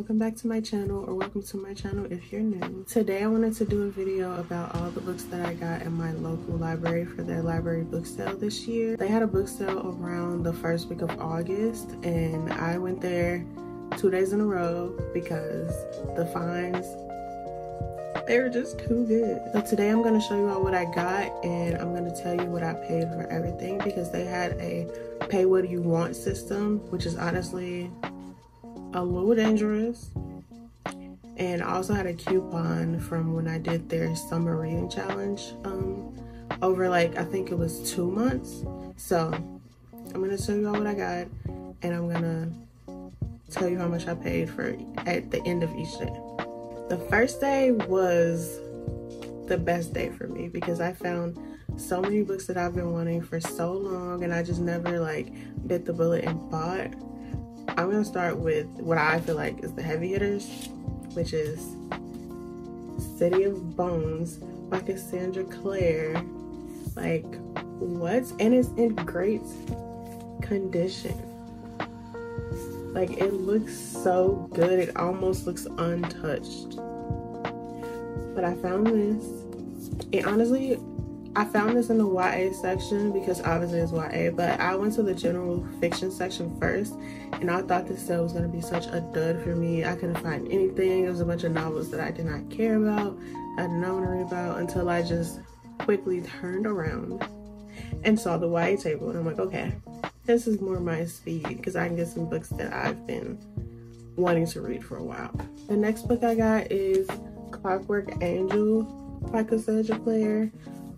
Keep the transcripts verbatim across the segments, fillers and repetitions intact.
welcome back to my channel, or welcome to my channel if you're new. Today I wanted to do a video about all the books that I got in my local library for their library book sale this year. They had a book sale around the first week of August, and I went there two days in a row because the finds, they were just too good. So today I'm going to show you all what I got, and I'm going to tell you what I paid for everything, because they had a pay what you want system, which is honestly a little dangerous. And I also had a coupon from when I did their summer reading challenge um over, like, I think it was two months. So I'm gonna show you all what I got, and I'm gonna tell you how much I paid for at the end of each day. The first day was the best day for me because I found so many books that I've been wanting for so long, and I just never like bit the bullet and bought. I'm gonna start with what I feel like is the heavy hitters, which is City of Bones by Cassandra Clare. Like, what? And it's in great condition. Like, it looks so good, it almost looks untouched. But I found this, and honestly, I found this in the Y A section because obviously it's Y A, but I went to the general fiction section first, and I thought this sale was going to be such a dud for me. I couldn't find anything. There was a bunch of novels that I did not care about, I did not want to read about, until I just quickly turned around and saw the Y A table, and I'm like, okay, this is more my speed because I can get some books that I've been wanting to read for a while. The next book I got is Clockwork Angel by Cassandra Clare.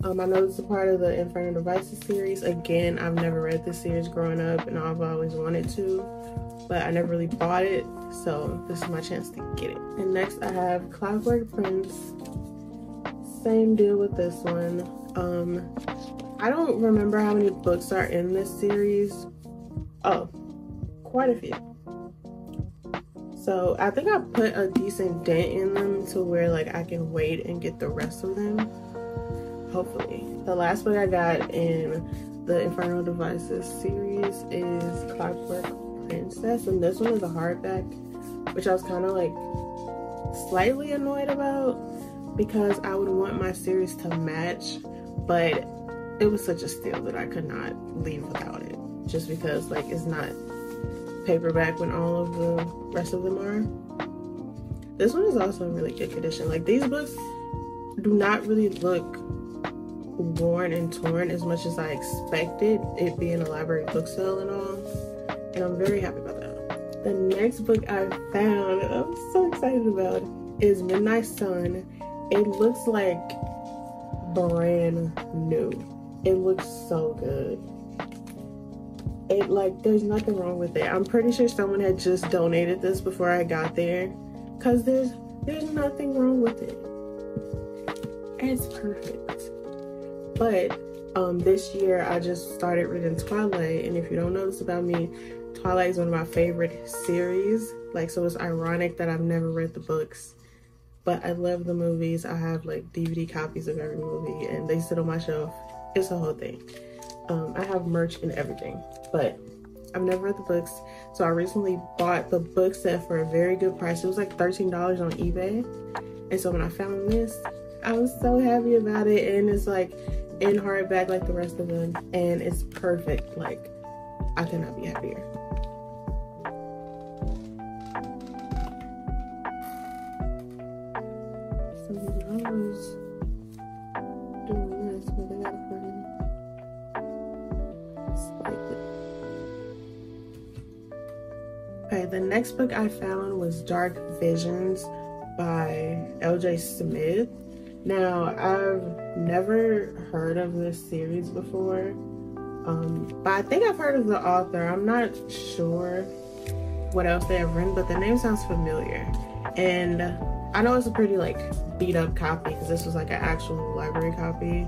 Um, I know it's a part of the Infernal Devices series. Again, I've never read this series growing up, and I've always wanted to, but I never really bought it, so this is my chance to get it. And next I have Clockwork Prince. Same deal with this one. Um, I don't remember how many books are in this series. Oh, quite a few. So I think I put a decent dent in them to where like I can wait and get the rest of them. Hopefully. The last book I got in the Infernal Devices series is Clockwork Princess, and this one is a hardback, which I was kind of like slightly annoyed about because I would want my series to match, but it was such a steal that I could not leave without it, just because like it's not paperback when all of the rest of them are. This one is also in really good condition. Like, these books do not really look worn and torn as much as I expected, it being a library book sale and all, and I'm very happy about that. The next book I found I'm so excited about is Midnight Sun. It looks like brand new. It looks so good. It, like, there's nothing wrong with it. I'm pretty sure someone had just donated this before I got there, because there's there's nothing wrong with it. It's perfect. But um, this year I just started reading Twilight, and if you don't know this about me, Twilight is one of my favorite series. Like, so it's ironic that I've never read the books, but I love the movies. I have like D V D copies of every movie, and they sit on my shelf. It's a whole thing. Um, I have merch and everything, but I've never read the books. So I recently bought the book set for a very good price. It was like thirteen dollars on eBay. And so when I found this, I was so happy about it, and it's like in hardback like the rest of them, and it's perfect. Like, I cannot be happier. So I was doing this, but I gotta put in slightly. Okay, the next book I found was Dark Visions by L J Smith. Now, I've never heard of this series before, um, but I think I've heard of the author. I'm not sure what else they have written, but the name sounds familiar. And I know it's a pretty like beat up copy, because this was like an actual library copy,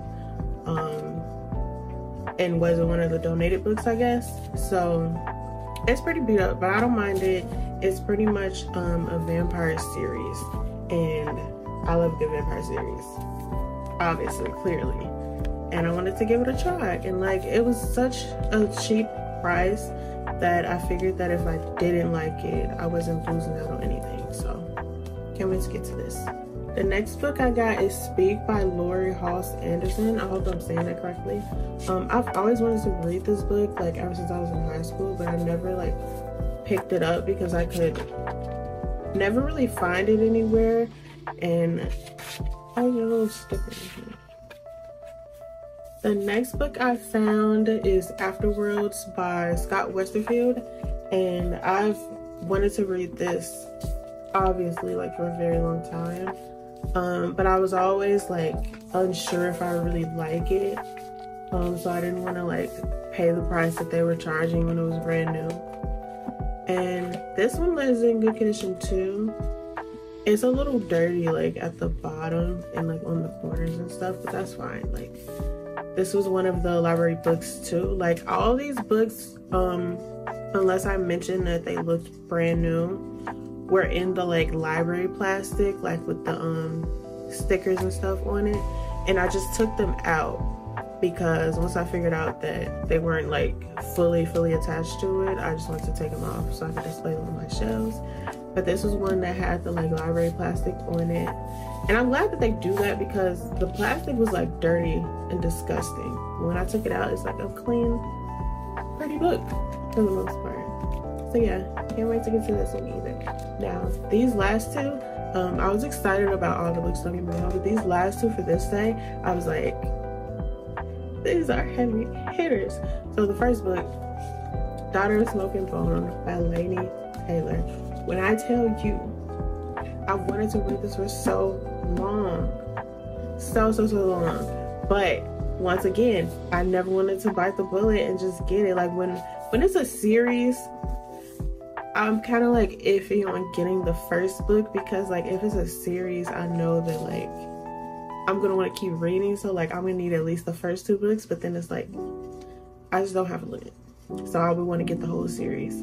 um, and wasn't one of the donated books, I guess. So it's pretty beat up, but I don't mind it. It's pretty much um, a vampire series, and I love the vampire series, obviously, clearly, and I wanted to give it a try. And like, it was such a cheap price that I figured that if I didn't like it, I wasn't losing out on anything. Can't wait to get to this. The next book I got is Speak by Laurie Halse Anderson. I hope I'm saying that correctly. Um, I've always wanted to read this book, like ever since I was in high school, but I never like picked it up because I could never really find it anywhere. And I was a little sticker in here. The next book I found is Afterworlds by Scott Westerfeld, and I've wanted to read this obviously like for a very long time. Um, but I was always like unsure if I really like it, um, so I didn't want to like pay the price that they were charging when it was brand new. And this one is in good condition too. It's a little dirty like at the bottom and like on the corners and stuff, but that's fine. Like this was one of the library books too. Like all these books, um, unless I mentioned that they looked brand new, were in the like library plastic, like with the um stickers and stuff on it, and I just took them out because once I figured out that they weren't like fully fully attached to it, I just wanted to take them off so I could display them on my shelves. But this was one that had the like library plastic on it, and I'm glad that they do that because the plastic was like dirty and disgusting. When I took it out, it's like a clean, pretty book for the most part. So yeah, can't wait to get to this one either. Now, these last two, um, I was excited about all the books, don't get me wrong, but these last two for this day, I was like, these are heavy hitters. So the first book, Daughter of Smoke and Phone by Lainey Taylor. When I tell you, I've wanted to read this for so long, so, so, so long. But once again, I never wanted to bite the bullet and just get it. Like when, when it's a series, I'm kind of like iffy on getting the first book because like if it's a series, I know that like I'm gonna want to keep reading, so like I'm gonna need at least the first two books, but then it's like I just don't have a limit, so I would want to get the whole series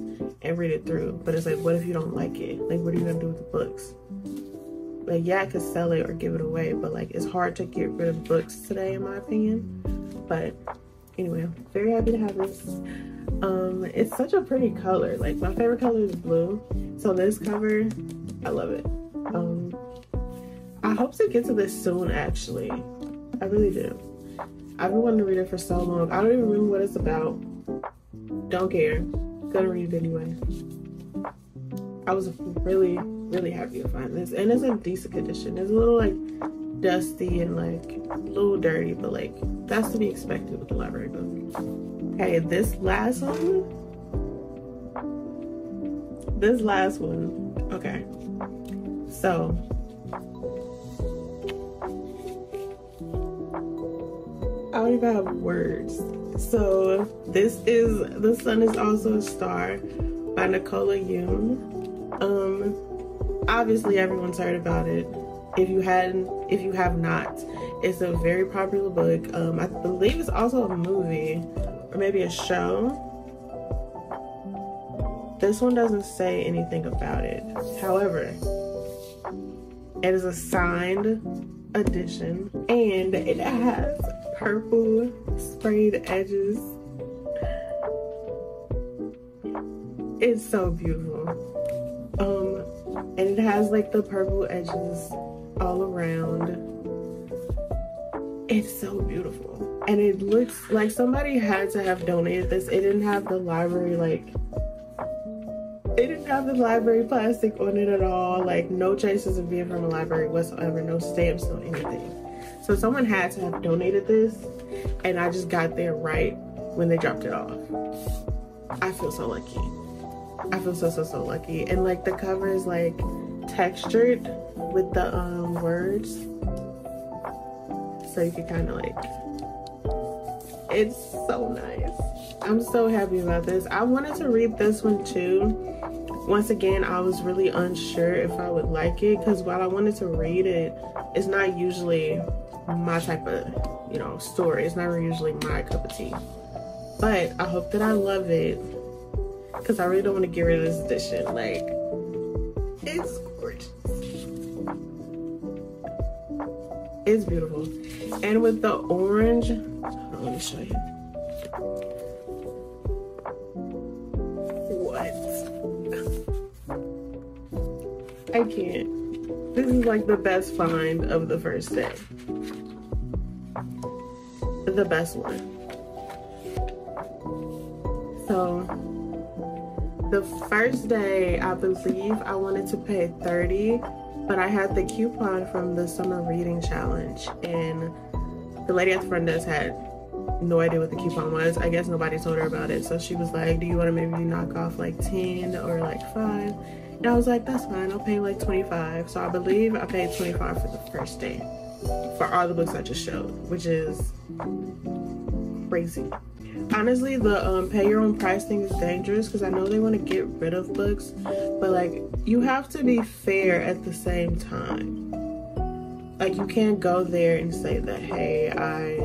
and read it through. But it's like, what if you don't like it? Like what are you gonna do with the books? Like yeah, I could sell it or give it away, but like it's hard to get rid of books today in my opinion. But anyway, I'm very happy to have this. Um, it's such a pretty color. Like my favorite color is blue, so this cover, I love it. Um, I hope to get to this soon. Actually, I really do. I've been wanting to read it for so long. I don't even remember what it's about. Don't care. Gonna read it anyway. I was really, really happy to find this, and it's in decent condition. It's a little like dusty and like a little dirty, but like that's to be expected with the library book. Okay, this last one, this last one, okay, so, I don't even have words. So, this is The Sun Is Also a Star by Nicola Yoon. Um, obviously everyone's heard about it. If you hadn't, if you have not, it's a very popular book. Um, I believe it's also a movie. Or maybe a show. This one doesn't say anything about it. However, it is a signed edition and it has purple sprayed edges. It's so beautiful. Um, and it has like the purple edges all around. It's so beautiful. And it looks like somebody had to have donated this. It didn't have the library, like, it didn't have the library plastic on it at all. Like, no traces of being from a library whatsoever. No stamps, no anything. So someone had to have donated this. And I just got there right when they dropped it off. I feel so lucky. I feel so, so, so lucky. And, like, the cover is, like, textured with the um, words. So you can kind of, like... It's so nice. I'm so happy about this. I wanted to read this one too. Once again, I was really unsure if I would like it because while I wanted to read it, it's not usually my type of, you know, story. It's not usually my cup of tea. But I hope that I love it because I really don't want to get rid of this edition. Like, it's gorgeous. It's beautiful. And with the orange, let me show you. What? I can't. This is like the best find of the first day. The best one. So the first day, I believe I wanted to pay thirty, but I had the coupon from the summer reading challenge, and the lady at the front desk had no idea what the coupon was. I guess nobody told her about it. So she was like, do you want to maybe knock off like ten or like five? And I was like, that's fine, I'll pay like twenty-five. So I believe I paid twenty-five for the first day for all the books I just showed, which is crazy. Honestly, the um, pay your own price thing is dangerous, because I know they want to get rid of books, but like, you have to be fair at the same time. Like, you can't go there and say that, hey, I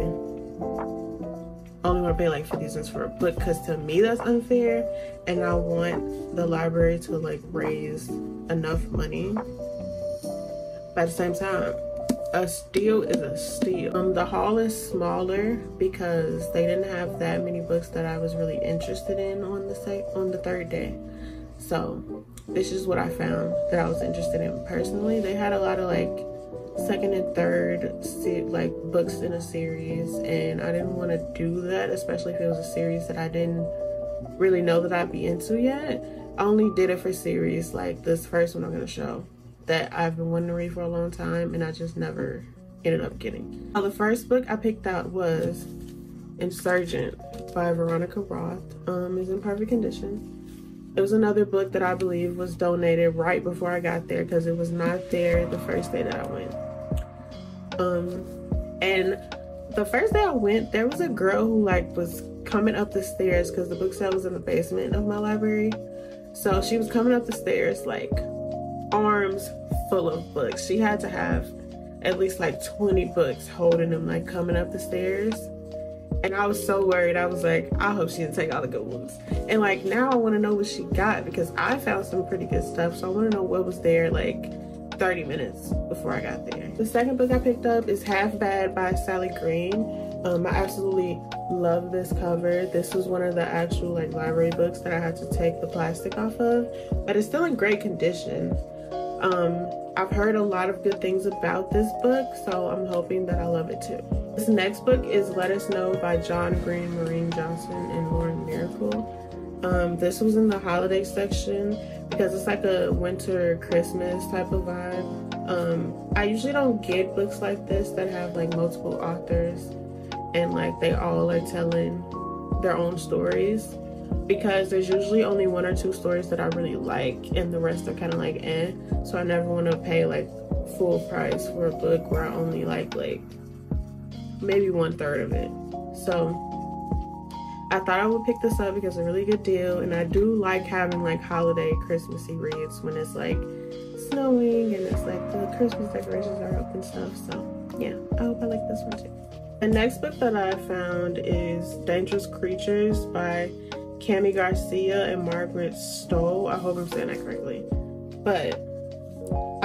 only want to pay like fifty cents for a book, because to me that's unfair, and I want the library to like raise enough money. But at the same time, a steal is a steal. Um, the haul is smaller because they didn't have that many books that I was really interested in on the sec on the third day. So this is what I found that I was interested in personally. They had a lot of like second and third like books in a series, and I didn't want to do that, especially if it was a series that I didn't really know that I'd be into yet. I only did it for series like this first one I'm gonna show that I've been wanting to read for a long time, and I just never ended up getting. Now, the first book I picked out was Insurgent by Veronica Roth. Um, it's in perfect condition. It was another book that I believe was donated right before I got there, because it was not there the first day that I went. Um, and the first day I went, there was a girl who like was coming up the stairs, because the book sale was in the basement of my library. So she was coming up the stairs like arms full of books. She had to have at least like twenty books holding them, like coming up the stairs. And I was so worried. I was like, I hope she didn't take all the good ones. And like, now I want to know what she got, because I found some pretty good stuff. So I want to know what was there like thirty minutes before I got there. The second book I picked up is Half Bad by Sally Green. Um, I absolutely love this cover. This was one of the actual like library books that I had to take the plastic off of, but it's still in great condition. Um, I've heard a lot of good things about this book, so I'm hoping that I love it too. This next book is Let Us Know by John Green, Maureen Johnson, and Lauren Miracle. Um, this was in the holiday section because it's like a winter Christmas type of vibe. Um, I usually don't get books like this that have like multiple authors and like they all are telling their own stories, because there's usually only one or two stories that I really like and the rest are kind of like eh. So I never want to pay like full price for a book where I only like like maybe one third of it. So I thought I would pick this up because it's a really good deal, and I do like having like holiday Christmassy reads when it's like snowing and it's like the Christmas decorations are up and stuff. So yeah, I hope I like this one too. The next book that I found is Dangerous Creatures by Cami Garcia and Margaret Stowe. I hope I'm saying that correctly. But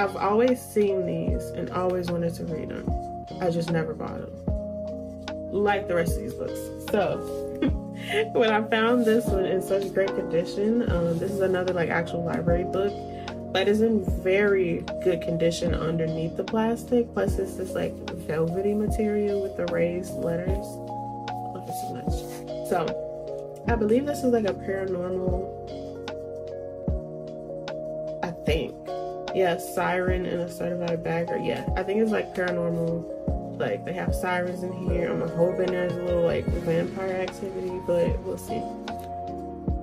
I've always seen these and always wanted to read them. I just never bought them, like the rest of these books. So when I found this one in such great condition, um, this is another like actual library book, but it's in very good condition underneath the plastic. Plus it's this like velvety material with the raised letters. I love it so much. So I believe this is like a paranormal, I think. Yeah, siren and a certified bagger. Yeah, I think it's like paranormal. Like they have sirens in here. I'm hoping there's a little like vampire activity, but we'll see.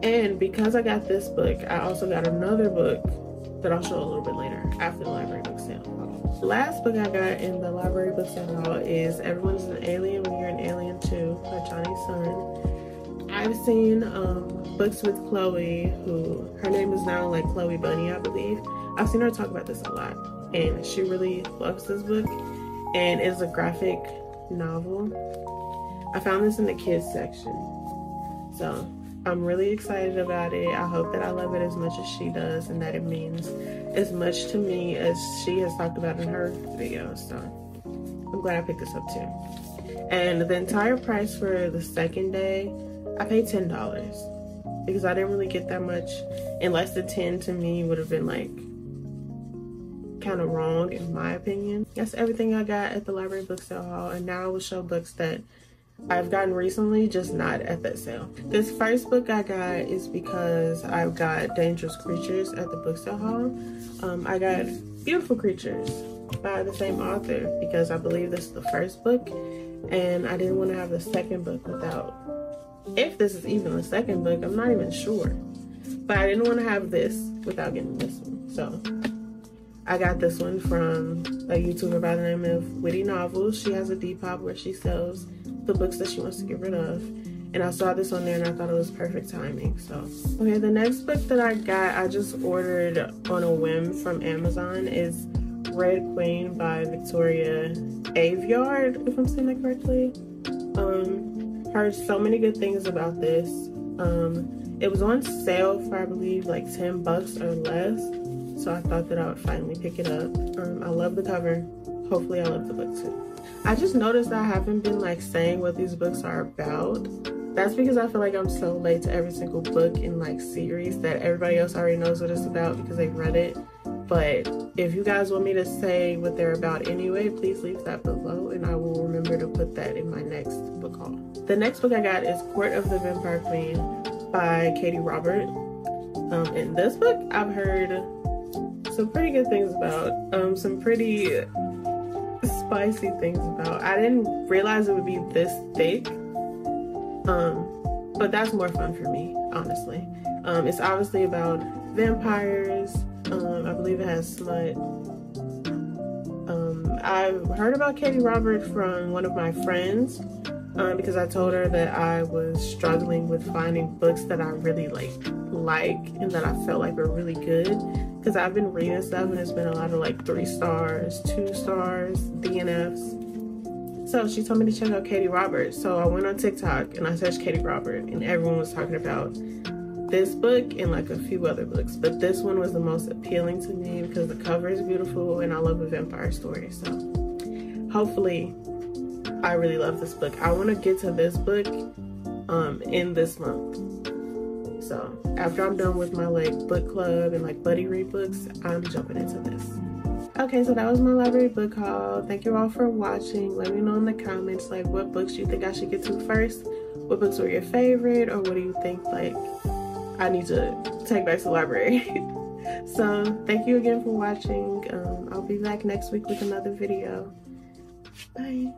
And because I got this book, I also got another book that I'll show a little bit later after the library book sale. The last book I got in the library book sale is Everyone's an Alien When You're an Alien Too by Johnny Sun. I've seen um, books with Chloe, who her name is now like Chloe Bunny, I believe. I've seen her talk about this a lot, and she really loves this book, and it's a graphic novel. I found this in the kids section, so I'm really excited about it. I hope that I love it as much as she does, and that it means as much to me as she has talked about in her videos, so I'm glad I picked this up too. And the entire price for the second day, I paid ten dollars because I didn't really get that much, and less than ten to me would have been like kind of wrong in my opinion. That's everything I got at the library book sale haul, and now I will show books that I've gotten recently, just not at that sale. This first book I got is because I got Dangerous Creatures at the book sale haul. Um, I got Beautiful Creatures by the same author because I believe this is the first book, and I didn't want to have the second book without, if this is even the second book, I'm not even sure. But I didn't want to have this without getting this one. So I got this one from a YouTuber by the name of Witty Novels. She has a Depop where she sells the books that she wants to get rid of, and I saw this on there and I thought it was perfect timing. So okay, the next book that I got, I just ordered on a whim from Amazon, is Red Queen by Victoria Aveyard, if I'm saying that correctly. Um, heard so many good things about this. Um, it was on sale for I believe like ten bucks or less, so I thought that I would finally pick it up. Um, I love the cover. Hopefully I love the book too. I just noticed I haven't been like saying what these books are about. That's because I feel like I'm so late to every single book in like series that everybody else already knows what it's about because they've read it. But if you guys want me to say what they're about anyway, please leave that below and I will remember to put that in my next book haul. The next book I got is Court of the Vampire Queen by Katie Robert. Um, in this book, I've heard some pretty good things about, um, some pretty spicy things about. I didn't realize it would be this thick, um, but that's more fun for me, honestly. Um, it's obviously about vampires. Um, I believe it has smut. Um, I've heard about Katie Robert from one of my friends um, because I told her that I was struggling with finding books that I really like, like and that I felt like were really good. Because I've been reading stuff and it's been a lot of like three stars, two stars, D N Fs. So she told me to check out Katie Robert. So I went on TikTok and I searched Katie Robert and everyone was talking about this book and like a few other books. But this one was the most appealing to me because the cover is beautiful and I love a vampire story. So hopefully I really love this book. I want to get to this book um, in this month. So after I'm done with my like book club and like buddy read books, I'm jumping into this. Okay, so that was my library book haul. Thank you all for watching. Let me know in the comments like what books you think I should get to first, what books were your favorite, or what do you think like I need to take back to the library. So thank you again for watching. Um, I'll be back next week with another video. Bye.